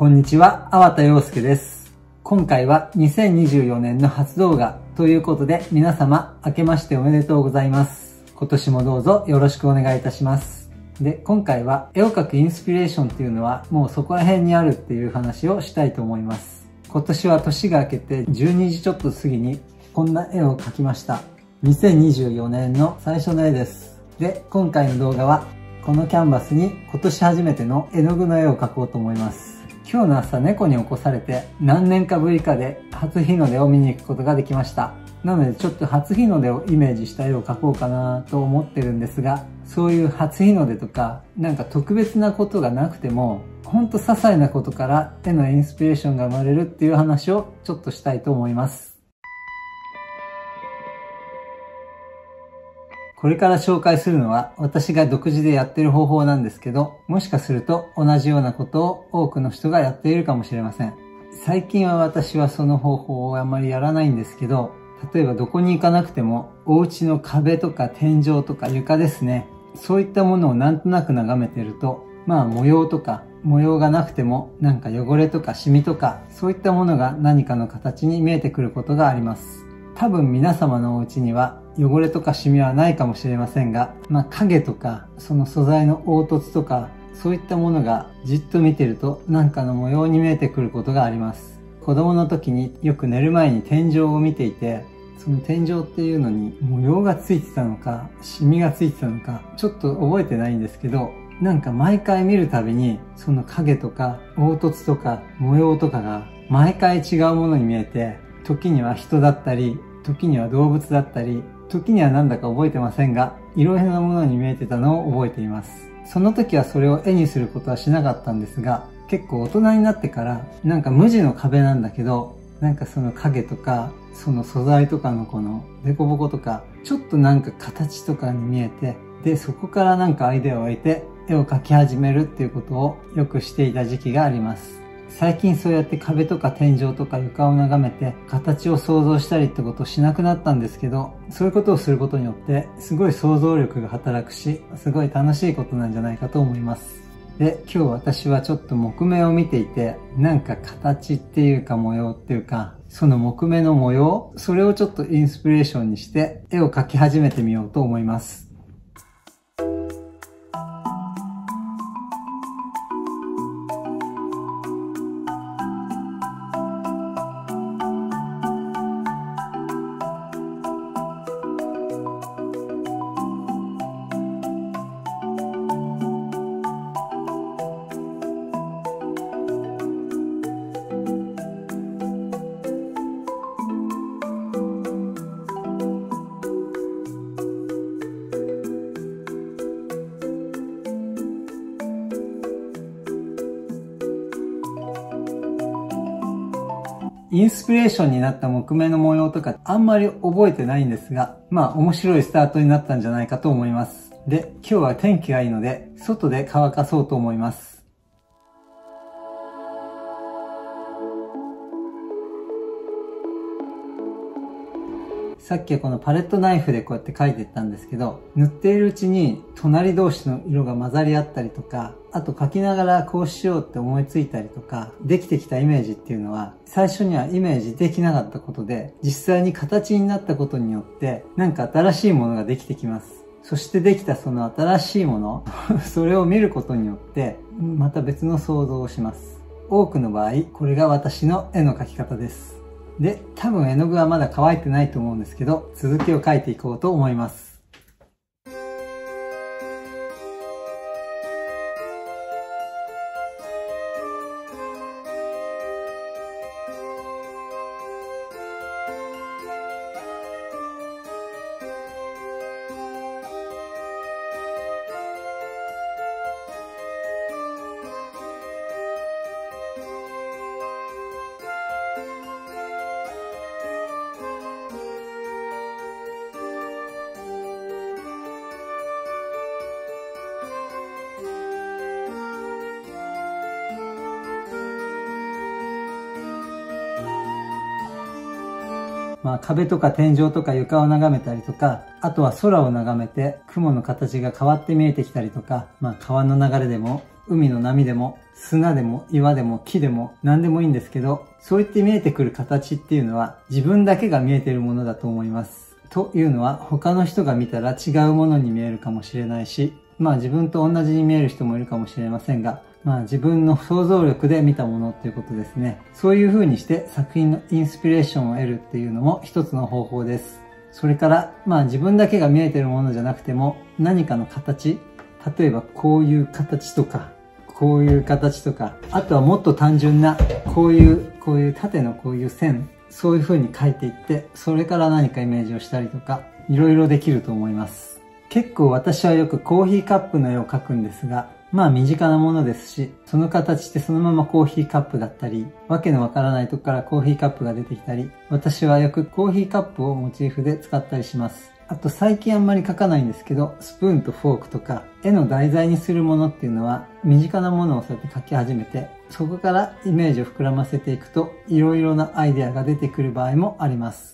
こんにちは、粟田洋介です。今回は2024年の初動画ということで、皆様明けましておめでとうございます。今年もどうぞよろしくお願いいたします。で、今回は絵を描くインスピレーションっていうのはもうそこら辺にあるっていう話をしたいと思います。今年は年が明けて12時ちょっと過ぎにこんな絵を描きました。2024年の最初の絵です。で、今回の動画はこのキャンバスに今年初めての絵の具の絵を描こうと思います。今日の朝猫に起こされて何年かぶりかで初日の出を見に行くことができました。なのでちょっと初日の出をイメージした絵を描こうかなと思ってるんですが、そういう初日の出とかなんか特別なことがなくても、ほんと些細なことから絵のインスピレーションが生まれるっていう話をちょっとしたいと思います。これから紹介するのは私が独自でやってる方法なんですけど、もしかすると同じようなことを多くの人がやっているかもしれません。最近は私はその方法をあまりやらないんですけど、例えばどこに行かなくてもお家の壁とか天井とか床ですね。そういったものをなんとなく眺めてると、まあ模様がなくてもなんか汚れとかシミとかそういったものが何かの形に見えてくることがあります。多分皆様のお家には汚れとかシミはないかもしれませんが、まあ影とかその素材の凹凸とかそういったものがじっと見てるとなんかの模様に見えてくることがあります。子供の時によく寝る前に天井を見ていて、その天井っていうのに模様がついてたのかシミがついてたのかちょっと覚えてないんですけど、なんか毎回見るたびにその影とか凹凸とか模様とかが毎回違うものに見えて、時には人だったり、時には動物だったり、時にはなんだか覚えてませんが、いろいろなものに見えてたのを覚えています。その時はそれを絵にすることはしなかったんですが、結構大人になってから、なんか無地の壁なんだけど、なんかその影とか、その素材とかのこのデコボコとか、ちょっとなんか形とかに見えて、で、そこからなんかアイデアを得て、絵を描き始めるっていうことをよくしていた時期があります。最近そうやって壁とか天井とか床を眺めて形を想像したりってことをしなくなったんですけど、そういうことをすることによってすごい想像力が働くし、すごい楽しいことなんじゃないかと思います。で、今日私はちょっと木目を見ていて、なんか形っていうか模様っていうか、その木目の模様、それをちょっとインスピレーションにして絵を描き始めてみようと思います。インスピレーションになった木目の模様とかあんまり覚えてないんですが、まあ面白いスタートになったんじゃないかと思います。で、今日は天気がいいので、外で乾かそうと思います。さっきはこのパレットナイフでこうやって描いていったんですけど、塗っているうちに隣同士の色が混ざり合ったりとか、あと描きながらこうしようって思いついたりとか、できてきたイメージっていうのは、最初にはイメージできなかったことで、実際に形になったことによって、なんか新しいものができてきます。そしてできたその新しいもの、それを見ることによって、また別の想像をします。多くの場合、これが私の絵の描き方です。で、多分絵の具はまだ乾いてないと思うんですけど、続きを描いていこうと思います。まあ壁とか天井とか床を眺めたりとか、あとは空を眺めて雲の形が変わって見えてきたりとか、まあ川の流れでも海の波でも砂でも岩でも木でも何でもいいんですけど、そういって見えてくる形っていうのは自分だけが見えているものだと思います。というのは他の人が見たら違うものに見えるかもしれないし、まあ自分と同じに見える人もいるかもしれませんが、まあ自分の想像力で見たものっていうことですね。そういう風にして作品のインスピレーションを得るっていうのも一つの方法です。それからまあ自分だけが見えているものじゃなくても何かの形、例えばこういう形とか、こういう形とか、あとはもっと単純なこういう縦のこういう線、そういう風に描いていって、それから何かイメージをしたりとか、いろいろできると思います。結構私はよくコーヒーカップの絵を描くんですが、まあ身近なものですし、その形ってそのままコーヒーカップだったり、わけのわからないとこからコーヒーカップが出てきたり、私はよくコーヒーカップをモチーフで使ったりします。あと最近あんまり描かないんですけど、スプーンとフォークとか、絵の題材にするものっていうのは、身近なものをそうやって描き始めて、そこからイメージを膨らませていくと、いろいろなアイデアが出てくる場合もあります。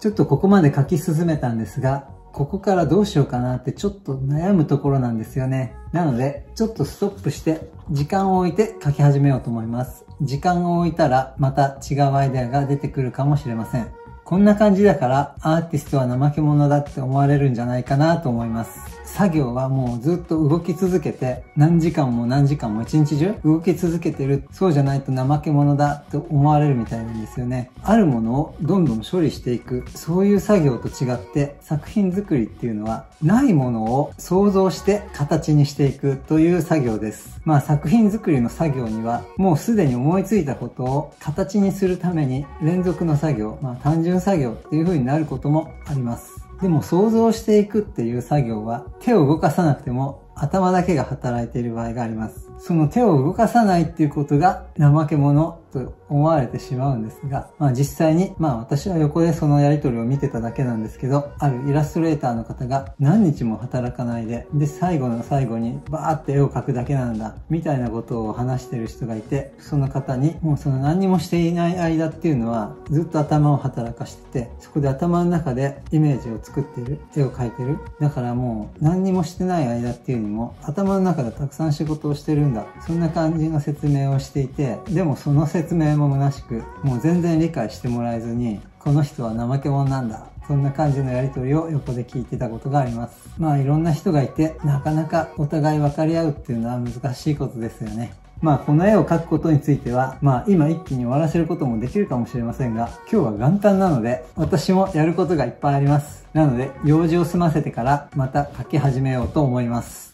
ちょっとここまで書き進めたんですが、ここからどうしようかなってちょっと悩むところなんですよね。なので、ちょっとストップして、時間を置いて書き始めようと思います。時間を置いたら、また違うアイデアが出てくるかもしれません。こんな感じだから、アーティストは怠け者だって思われるんじゃないかなと思います。作業はもうずっと動き続けて、何時間も何時間も一日中動き続けてる。そうじゃないと怠け者だと思われるみたいなんですよね。あるものをどんどん処理していく。そういう作業と違って、作品作りっていうのは、ないものを想像して形にしていくという作業です。まあ作品作りの作業には、もうすでに思いついたことを形にするために連続の作業、まあ単純作業っていう風になることもあります。でも想像していくっていう作業は手を動かさなくても頭だけが働いている場合があります。その手を動かさないっていうことが怠け者と思われてしまうんですが、まあ実際に、まあ私は横でそのやりとりを見てただけなんですけど、あるイラストレーターの方が何日も働かないで、で最後の最後にバーって絵を描くだけなんだ、みたいなことを話してる人がいて、その方にもうその何もしていない間っていうのはずっと頭を働かしてて、そこで頭の中でイメージを作っている、絵を描いてる。だからもう何にもしてない間っていうのも頭の中でたくさん仕事をしてるんだ、そんな感じの説明をしていて、でもその説明も虚しく、もう全然理解してもらえずに、この人は怠け者なんだ、そんな感じのやり取りを横で聞いてたことがあります。まあいろんな人がいて、なかなかお互い分かり合うっていうのは難しいことですよね。まあこの絵を描くことについては、まあ今一気に終わらせることもできるかもしれませんが、今日は元旦なので私もやることがいっぱいあります。なので用事を済ませてからまた描き始めようと思います。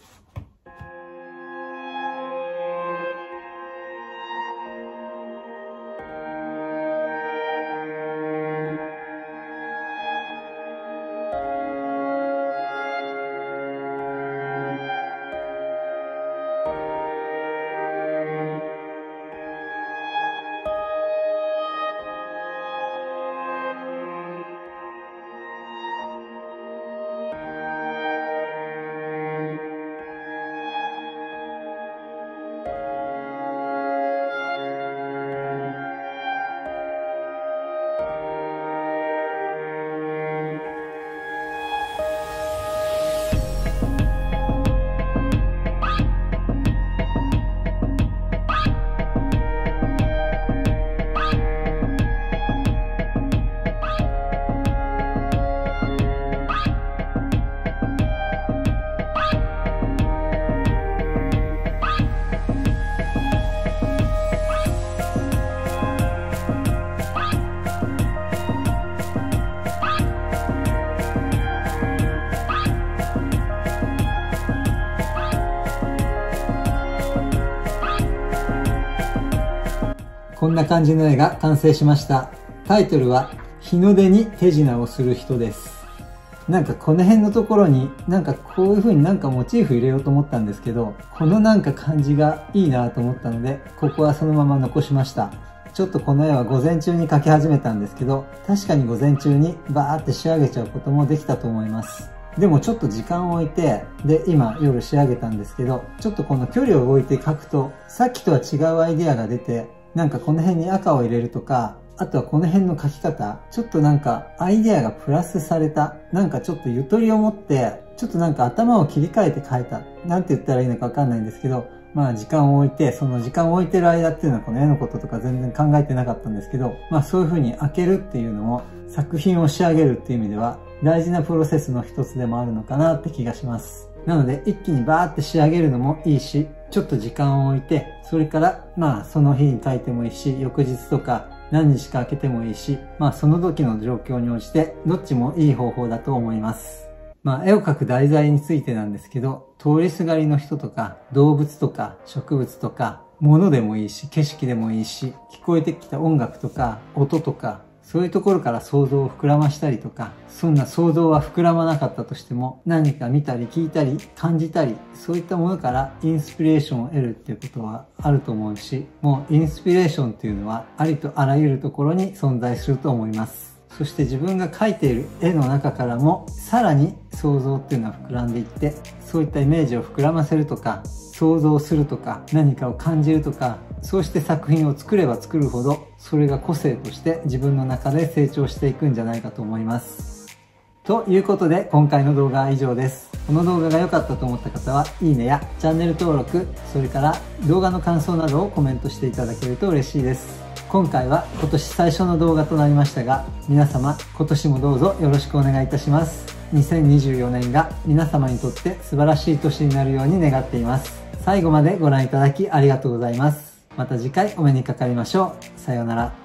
こんな感じの絵が完成しました。タイトルは、日の出に手品をする人です。なんかこの辺のところになんかこういう風になんかモチーフ入れようと思ったんですけど、このなんか感じがいいなと思ったので、ここはそのまま残しました。ちょっとこの絵は午前中に描き始めたんですけど、確かに午前中にバーって仕上げちゃうこともできたと思います。でもちょっと時間を置いて、で、今夜仕上げたんですけど、ちょっとこの距離を置いて描くと、さっきとは違うアイデアが出て、なんかこの辺に赤を入れるとか、あとはこの辺の描き方、ちょっとなんかアイデアがプラスされた、なんかちょっとゆとりを持って、ちょっとなんか頭を切り替えて描いた、なんて言ったらいいのかわかんないんですけど、まあ時間を置いて、その時間を置いてる間っていうのはこの絵のこととか全然考えてなかったんですけど、まあそういう風に開けるっていうのも作品を仕上げるっていう意味では大事なプロセスの一つでもあるのかなって気がします。なので一気にバーって仕上げるのもいいし、ちょっと時間を置いて、それからまあその日に描いてもいいし、翌日とか、何日か空けてもいいし、まあその時の状況に応じてどっちもいい方法だと思います。まあ絵を描く題材についてなんですけど、通りすがりの人とか動物とか植物とか物でもいいし、景色でもいいし、聞こえてきた音楽とか音とかそういうところから想像を膨らましたりとか、そんな想像は膨らまなかったとしても、何か見たり聞いたり感じたり、そういったものからインスピレーションを得るっていうことはあると思うし、もうインスピレーションっていうのはありとあらゆるところに存在すると思います。そして自分が描いている絵の中からも、さらに想像っていうのは膨らんでいって、そういったイメージを膨らませるとか、想像するとか、何かを感じるとか、そうして作品を作れば作るほど、それが個性として自分の中で成長していくんじゃないかと思います。ということで、今回の動画は以上です。この動画が良かったと思った方は、いいねやチャンネル登録、それから動画の感想などをコメントしていただけると嬉しいです。今回は今年最初の動画となりましたが、皆様今年もどうぞよろしくお願いいたします。2024年が皆様にとって素晴らしい年になるように願っています。最後までご覧いただきありがとうございます。また次回お目にかかりましょう。さようなら。